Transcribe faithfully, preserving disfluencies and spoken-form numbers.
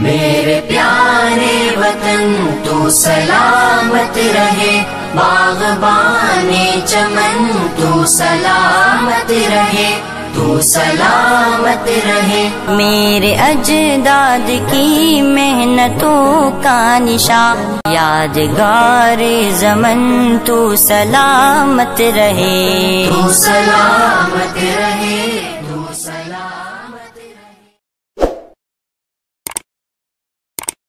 मेरे प्यारे वतन तू सलामत रहे, बागबाने चमन तू सलामत रहे, तू सलामत रहे। मेरे अजदाद की मेहनतों का निशान यादगार ज़मन तू सलामत रहे, तू सलामत रहे।